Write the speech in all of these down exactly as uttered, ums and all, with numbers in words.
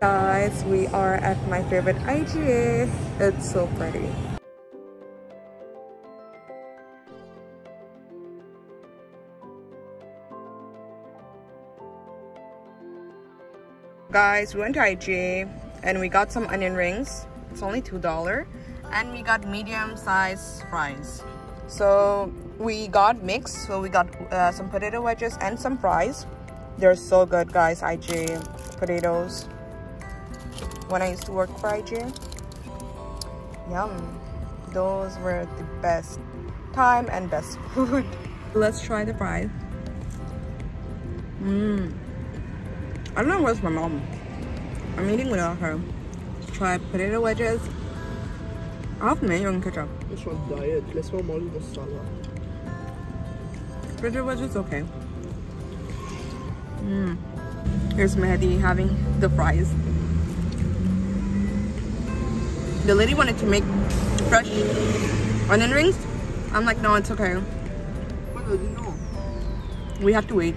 Guys, we are at my favorite I G A. It's so pretty. Guys, we went to I G A and we got some onion rings. It's only two dollars. And we got medium-sized fries. So we got mixed. So we got uh, some potato wedges and some fries. They're so good, guys. I G A potatoes. When I used to work for I G A, yum. Those were the best time and best food. Let's try the fries. Mmm. I don't know where's my mom. I'm eating without her. Let's try potato wedges. I have mayo and ketchup. This one's diet. This one's only masala. Potato wedges, okay. Mmm. Here's Mehdi having the fries. The lady wanted to make fresh onion rings. I'm like, no, it's okay. What do you know? We have to wait.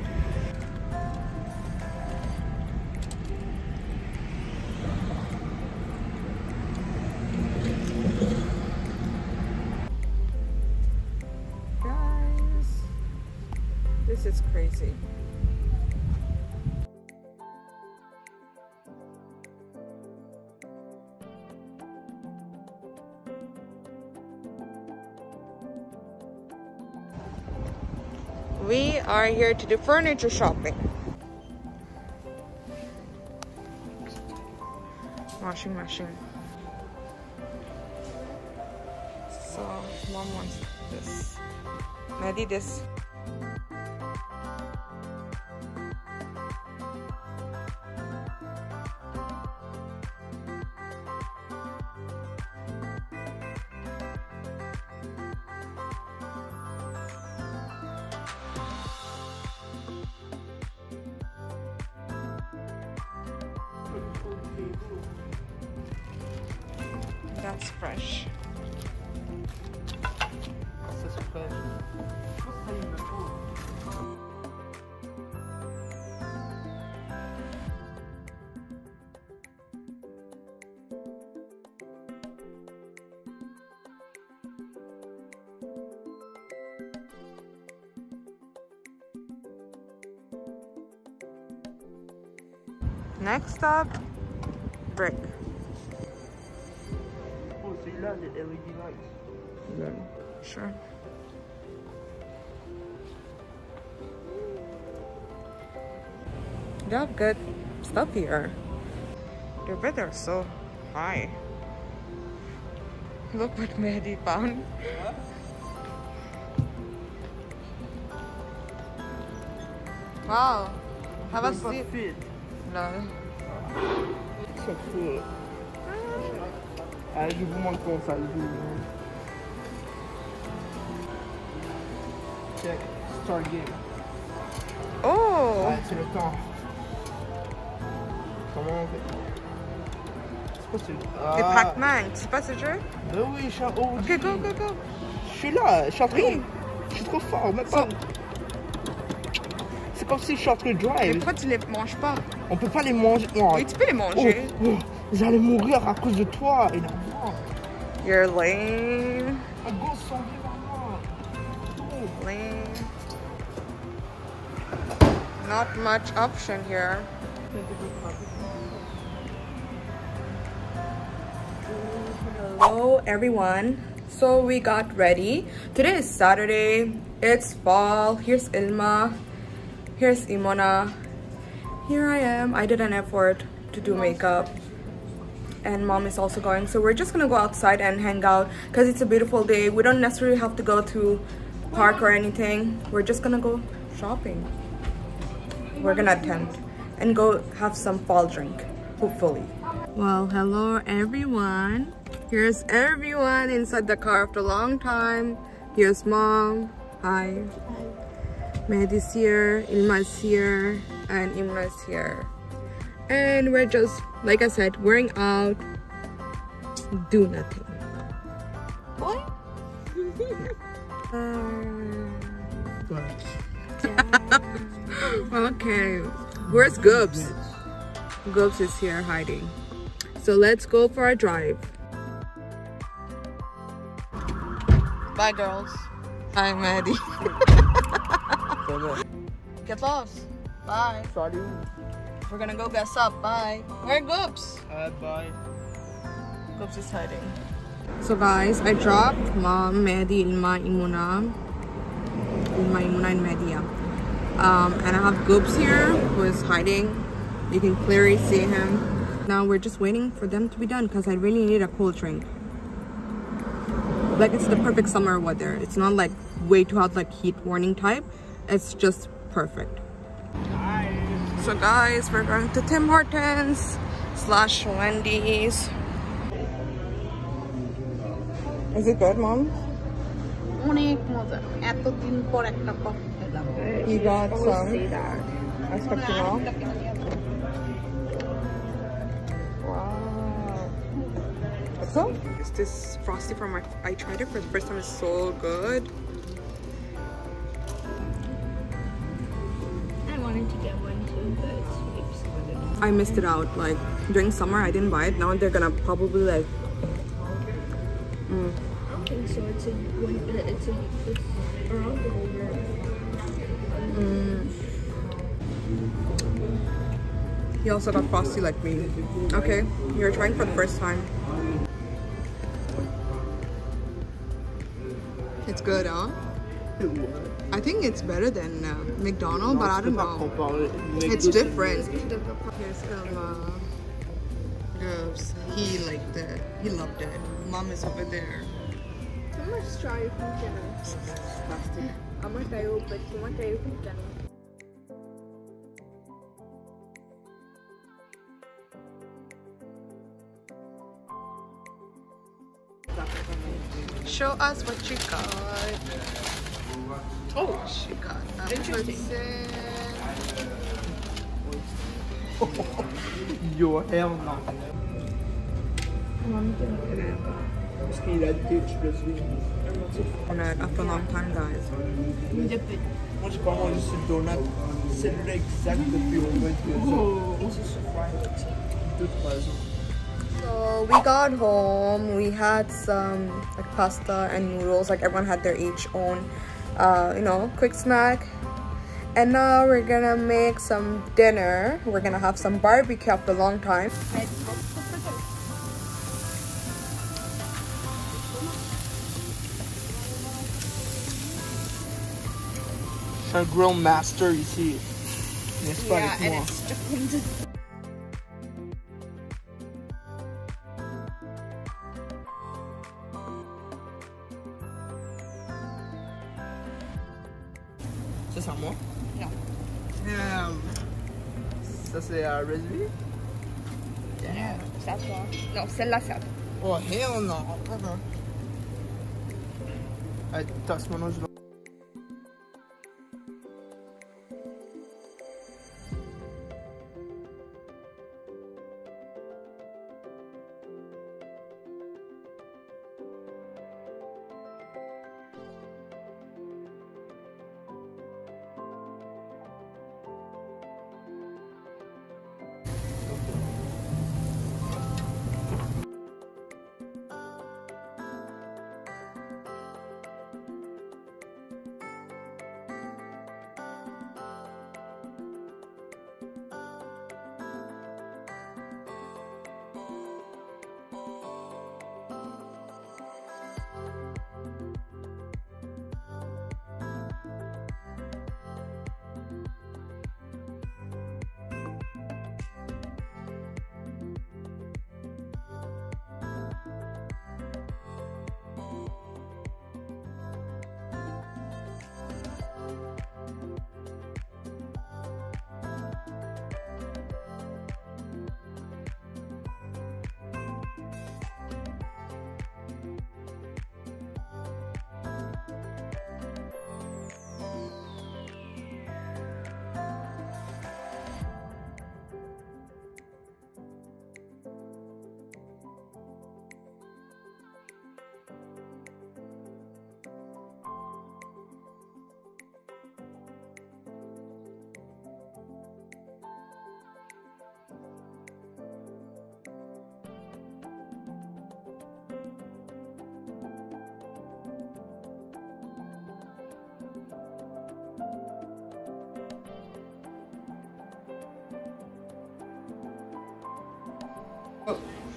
This is crazy. We are here to do furniture shopping. Washing machine. So, mom wants this. Mehdi, this. That's fresh. This is fresh. Next up, brick. So you love the L E D lights? Yeah, sure. They have good stuff here. The beds are so high. Look what Mehdi found. What? Wow. Have a seat. Fit. No. It's so cool. Allez, je vous montre comment ça joue. Check, start game. Oh! Ah, c'est le temps. Comment on fait? C'est pas ce jeu. Et Pac-Man, tu sais pas ce jeu? Ben oui, je suis en haut. Ok, go, go, go. Je suis là, je suis en train. Oui. Je suis trop fort, même pas. C'est comme si je suis en train de drive. Mais pourquoi tu les manges pas? On peut pas les manger. Non. Oui, tu peux les manger. Oh, oh. J'allais mourir à cause de toi, énormément. You're lame. Un gros sanglier par moi. Oh. Lame. Not much option here. Hello everyone. So we got ready. Today is Saturday. It's fall. Here's Ilma. Here's Imona. Here I am. I did an effort to do makeup. And mom is also going, so we're just gonna go outside and hang out because it's a beautiful day. We don't necessarily have to go to park or anything. We're just gonna go shopping. We're gonna attempt and go have some fall drink, hopefully. Well, hello everyone. Here's everyone inside the car after a long time. Here's mom. Hi. Hi. Mehdi's here, Ilma's here, and Imra's here. And we're just, like I said, wearing out, do nothing. What? uh, okay, where's Goobs? Groups is here hiding. So let's go for a drive. Bye, girls. I'm ready. Get lost. Bye. Sorry. We're gonna go gas up. Bye. Where Goops? Uh, bye. Goops is hiding. So guys, I dropped Mom, Mehdi, Ilma, Imuna, Ilma, Imuna, and Mehdi. Um, and I have Goops here who is hiding. You can clearly see him. Now we're just waiting for them to be done because I really need a cool drink. Like, it's the perfect summer weather. It's not like way too hot, like heat warning type. It's just perfect. Nice. So guys, we're going to Tim Hortons slash Wendy's. Is it good, Mom? You got some? Expectinal? Wow. What's up? It's this frosty from my... I tried it for the first time. It's so good. To get one too, but it's exploded. I missed it out. Like during summer, I didn't buy it. Now they're gonna probably like. Mm. Okay, so it's a it's a it's around the whole world. Mm. He also got frosty like me. Okay, you're trying for the first time. It's good, huh? I think it's better than uh, McDonald's, but I don't know. It's different. Here's Ilma. Oops. He liked it. He loved it. Mom is over there. I'm going to try it. I'm going to try it, but I'm going to try it. Show us what you got. Oh, she got that. Interesting. Your hell no. After a long time, guys. So we got home. We had some like pasta and noodles. Like everyone had their each own. Uh, you know, quick snack, and now we're gonna make some dinner. We're gonna have some barbecue after a long time. It's a grill master, you see. Yeah, and it's stupendous. C'est ça, moi? Non. Um, ça, c'est uh, recipe? Yeah. Ça, toi. Non, celle-là, ça. Oh, hell no. I touched my nose.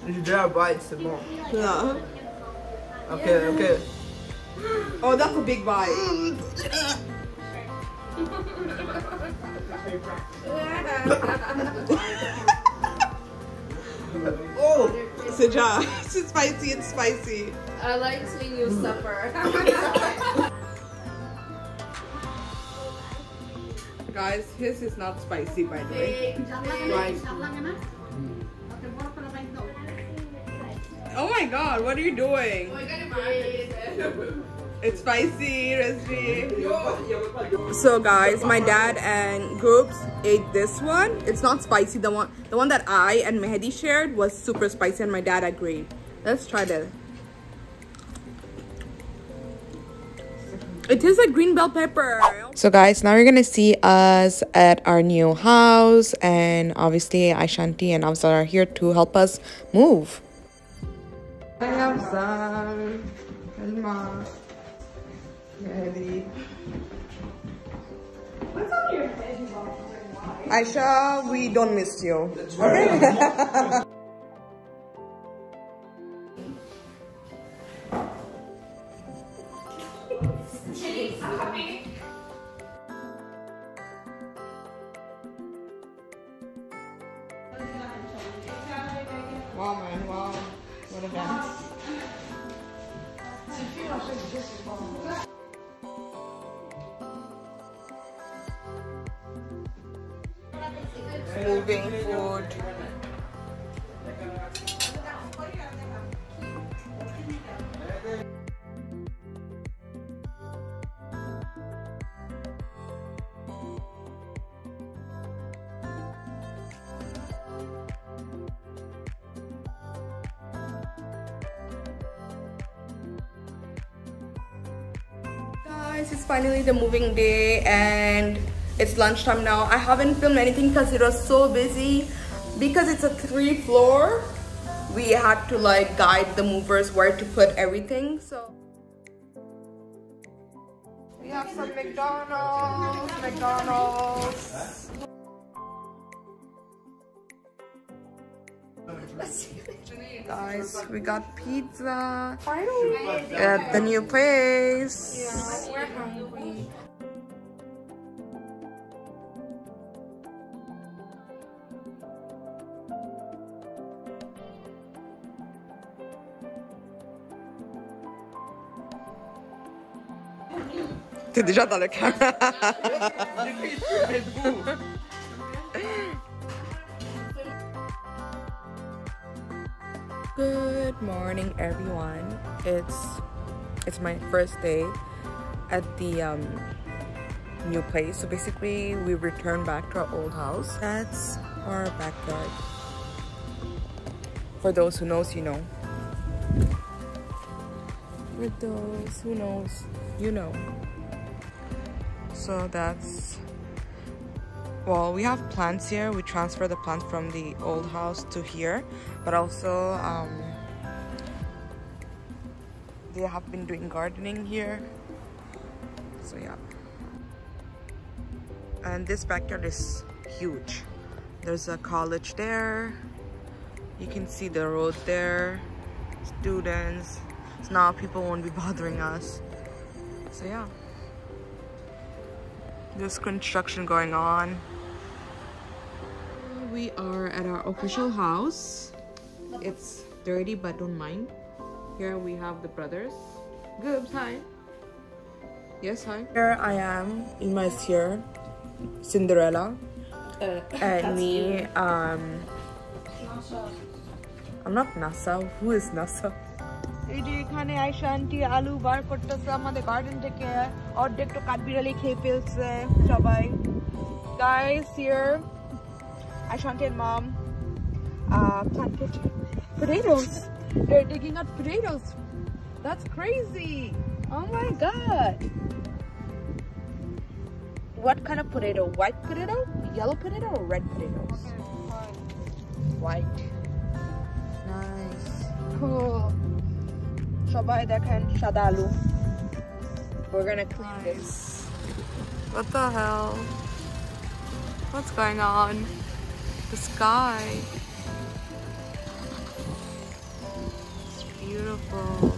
Did you bite some more? No. Okay, okay. Oh, that's a big bite. Oh, Sajah, it's spicy and spicy. I like seeing you suffer. Guys, his is not spicy, by the way. Right. Oh my god, what are you doing? It's spicy, Resmi. So guys, my dad and groups ate this one. It's not spicy. The one the one that I and Mehdi shared was super spicy and my dad agreed. Let's try this. It tastes like green bell pepper. So guys, now you're gonna see us at our new house, and obviously Ashanti and Avsar are here to help us move. Hi Avsar, Alma, Mehdi. What's on your head? Aisha, we don't miss you. That's right. Okay. Wow man, wow. What a dance. Moving food. Guys, it's finally the moving day and it's lunchtime now. I haven't filmed anything because it was so busy. Because it's a three floor, we had to like guide the movers where to put everything. So we have some McDonald's, McDonald's. Guys, we got pizza at the new place. Yeah, we're hungry. T'es déjà dans le camera. Good morning, everyone. It's it's my first day at the um, new place. So basically, we return back to our old house. That's our backyard. For those who knows, you know. For those who knows, you know. So that's, well, we have plants here. We transfer the plants from the old house to here, but also um, they have been doing gardening here. So yeah, and this backyard is huge. There's a college there. You can see the road there, students. So now people won't be bothering us. So yeah. There's construction going on. We are at our official house. It's dirty, but don't mind. Here we have the brothers. Goobs, hi. Yes, hi. Here I am in my sphere, Cinderella, uh, and me. Um, I'm not NASA. Who is NASA? এই যে এখানে Ayesha aunty আলু বার করতেছে আমাদের garden থেকে আর দেখো কাটবিড়ালি খেয়ে ফেলছে সবাই guys here Aisha auntie and mom uh planted potatoes. They're digging up potatoes. That's crazy. Oh my god. What kind of potato? White potato, yellow potato or red potatoes? White. Nice. Cool. We're gonna clean this. What the hell? What's going on? The sky. beautiful.